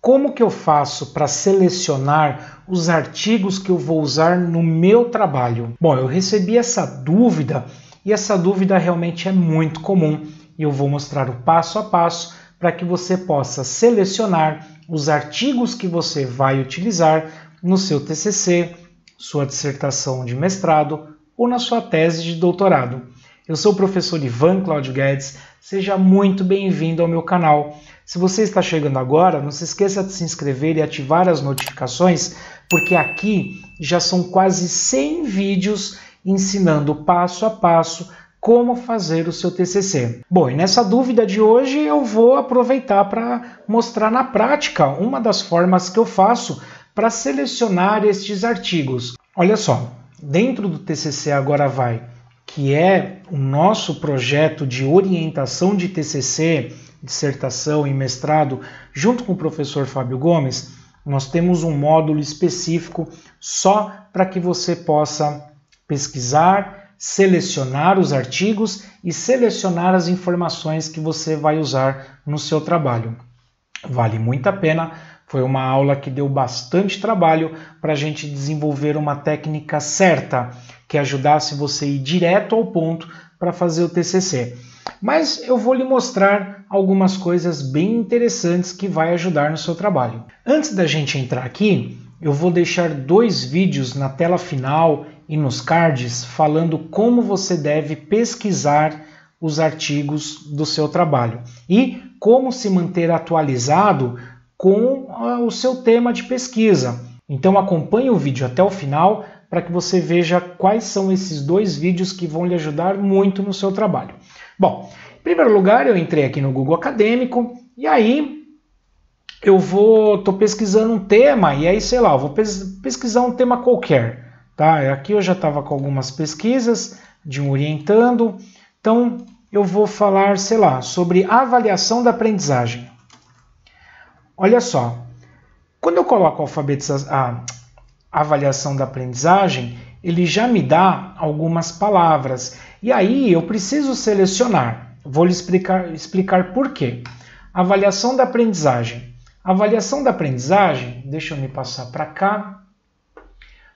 Como que eu faço para selecionar os artigos que eu vou usar no meu trabalho? Bom, eu recebi essa dúvida e essa dúvida realmente é muito comum. E eu vou mostrar o passo a passo para que você possa selecionar os artigos que você vai utilizar no seu TCC, sua dissertação de mestrado ou na sua tese de doutorado. Eu sou o professor Ivan Cláudio Guedes, seja muito bem-vindo ao meu canal. Se você está chegando agora, não se esqueça de se inscrever e ativar as notificações, porque aqui já são quase 100 vídeos ensinando passo a passo como fazer o seu TCC. Bom, e nessa dúvida de hoje eu vou aproveitar para mostrar na prática uma das formas que eu faço para selecionar estes artigos. Olha só, dentro do TCC Agora Vai, que é o nosso projeto de orientação de TCC, dissertação e mestrado, junto com o professor Fábio Gomes, nós temos um módulo específico só para que você possa pesquisar, selecionar os artigos e selecionar as informações que você vai usar no seu trabalho. Vale muito a pena, foi uma aula que deu bastante trabalho para a gente desenvolver uma técnica certa, que ajudasse você a ir direto ao ponto para fazer o TCC. Mas eu vou lhe mostrar algumas coisas bem interessantes que vai ajudar no seu trabalho. Antes da gente entrar aqui, eu vou deixar dois vídeos na tela final e nos cards falando como você deve pesquisar os artigos do seu trabalho e como se manter atualizado com o seu tema de pesquisa. Então acompanhe o vídeo até o final para que você veja quais são esses dois vídeos que vão lhe ajudar muito no seu trabalho. Bom, em primeiro lugar, eu entrei aqui no Google Acadêmico e aí eu tô pesquisando um tema e aí, sei lá, eu vou pesquisar um tema qualquer, tá? Aqui eu já estava com algumas pesquisas de um orientando, então eu vou falar, sei lá, sobre avaliação da aprendizagem. Olha só, quando eu coloco a avaliação da aprendizagem, ele já me dá algumas palavras. E aí eu preciso selecionar. Vou lhe explicar por quê. Avaliação da aprendizagem. Avaliação da aprendizagem, deixa eu me passar para cá.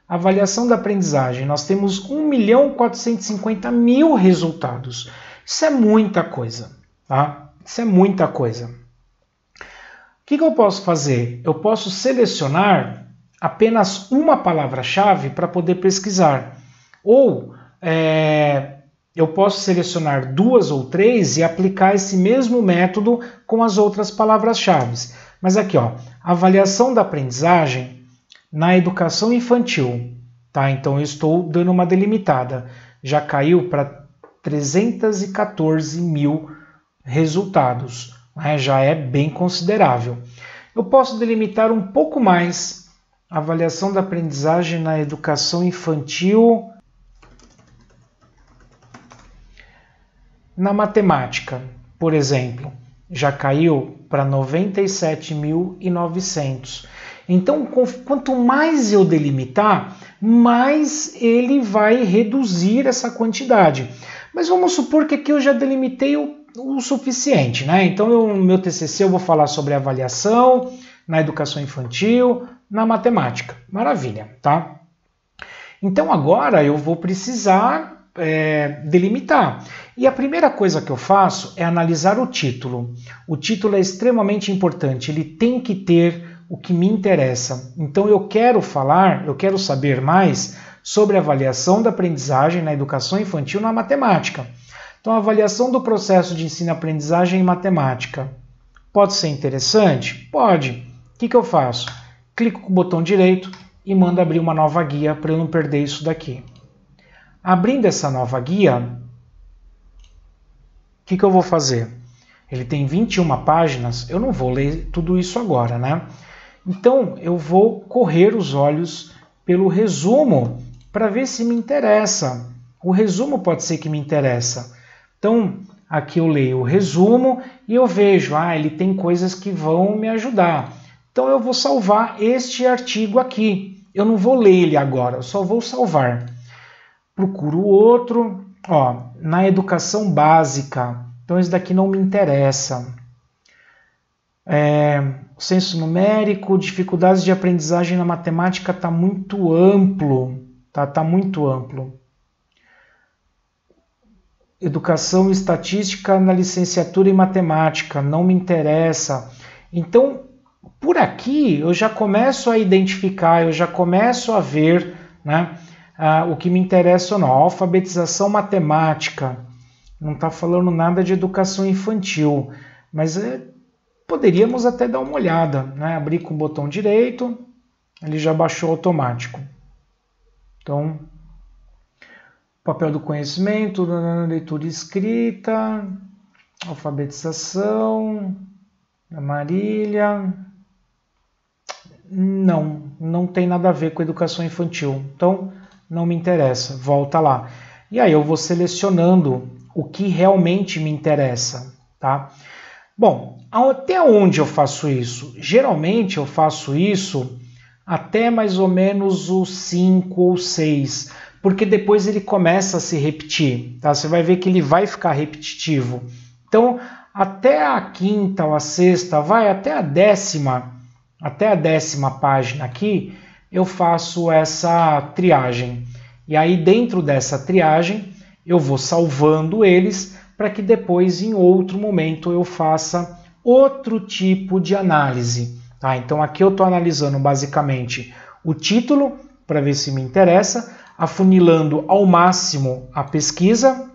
Avaliação da aprendizagem, nós temos 1.450.000 resultados. Isso é muita coisa, tá? Isso é muita coisa. O que eu posso fazer? Eu posso selecionar apenas uma palavra-chave para poder pesquisar. Ou eu posso selecionar duas ou três e aplicar esse mesmo método com as outras palavras-chave. Mas aqui, ó, avaliação da aprendizagem na educação infantil. Tá? Então, eu estou dando uma delimitada. Já caiu para 314.000 resultados. Né? Já é bem considerável. Eu posso delimitar um pouco mais. Avaliação da aprendizagem na educação infantil na matemática, por exemplo, já caiu para 97.900. Então, quanto mais eu delimitar, mais ele vai reduzir essa quantidade. Mas vamos supor que aqui eu já delimitei o suficiente, né? Então, no meu TCC eu vou falar sobre avaliação na educação infantil, na matemática. Maravilha, tá? Então agora eu vou precisar delimitar. E a primeira coisa que eu faço é analisar o título. O título é extremamente importante, ele tem que ter o que me interessa. Então eu quero saber mais sobre a avaliação da aprendizagem na educação infantil na matemática. Então a avaliação do processo de ensino-aprendizagem em matemática. Pode ser interessante? Pode. O que eu faço? Clico com o botão direito e mando abrir uma nova guia para eu não perder isso daqui. Abrindo essa nova guia, o que eu vou fazer? Ele tem 21 páginas, eu não vou ler tudo isso agora, né? Então eu vou correr os olhos pelo resumo para ver se me interessa. O resumo pode ser que me interessa. Então aqui eu leio o resumo e eu vejo, ah, ele tem coisas que vão me ajudar. Então eu vou salvar este artigo aqui. Eu não vou ler ele agora, eu só vou salvar. Procuro outro, ó, na educação básica. Então esse daqui não me interessa. senso numérico, dificuldades de aprendizagem na matemática está muito amplo. Tá muito amplo. Educação e estatística na licenciatura em matemática, não me interessa. Então, por aqui eu já começo a identificar, eu já começo a ver, né, o que me interessa ou não. Alfabetização matemática, não está falando nada de educação infantil, mas poderíamos até dar uma olhada, né? Abrir com o botão direito, ele já baixou automático. Então, papel do conhecimento, leitura e escrita, alfabetização, Marília. Não tem nada a ver com educação infantil. Então, não me interessa, volta lá. E aí eu vou selecionando o que realmente me interessa, tá? Bom, até onde eu faço isso? Geralmente eu faço isso até mais ou menos o 5 ou 6, porque depois ele começa a se repetir, tá? Você vai ver que ele vai ficar repetitivo. Então, até a quinta ou a sexta, vai até a 10ª página aqui, eu faço essa triagem. E aí dentro dessa triagem, eu vou salvando eles para que depois em outro momento eu faça outro tipo de análise. Tá? Então aqui eu estou analisando basicamente o título para ver se me interessa, afunilando ao máximo a pesquisa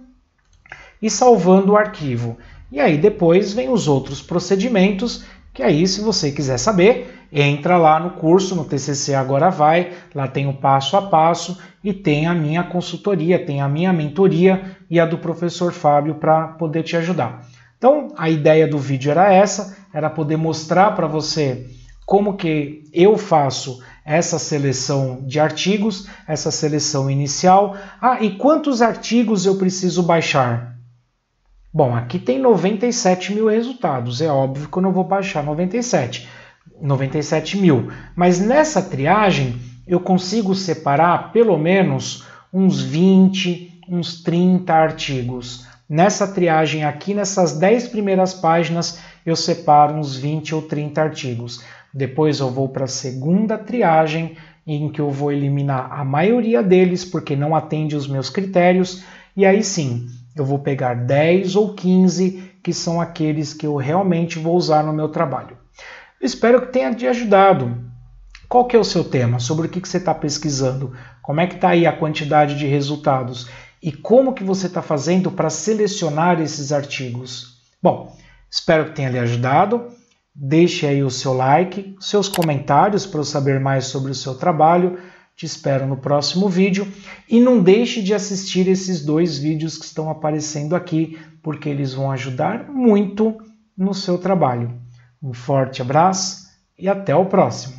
e salvando o arquivo. E aí depois vem os outros procedimentos, que aí se você quiser saber, entra lá no curso, no TCC Agora Vai, lá tem o passo a passo e tem a minha consultoria, tem a minha mentoria e a do professor Fábio para poder te ajudar. Então a ideia do vídeo era essa, era poder mostrar para você como que eu faço essa seleção de artigos, essa seleção inicial. Ah, e quantos artigos eu preciso baixar? Bom, aqui tem 97.000 resultados, é óbvio que eu não vou baixar 97.000, mas nessa triagem eu consigo separar pelo menos uns 20, uns 30 artigos. Nessa triagem aqui, nessas 10 primeiras páginas, eu separo uns 20 ou 30 artigos. Depois eu vou para a segunda triagem, em que eu vou eliminar a maioria deles, porque não atende os meus critérios, e aí sim, eu vou pegar 10 ou 15 que são aqueles que eu realmente vou usar no meu trabalho. Eu espero que tenha te ajudado. Qual que é o seu tema? Sobre o que você está pesquisando? Como é que está aí a quantidade de resultados? E como que você está fazendo para selecionar esses artigos? Bom, espero que tenha lhe ajudado. Deixe aí o seu like, seus comentários para eu saber mais sobre o seu trabalho. Te espero no próximo vídeo e não deixe de assistir esses 2 vídeos que estão aparecendo aqui, porque eles vão ajudar muito no seu trabalho. Um forte abraço e até o próximo!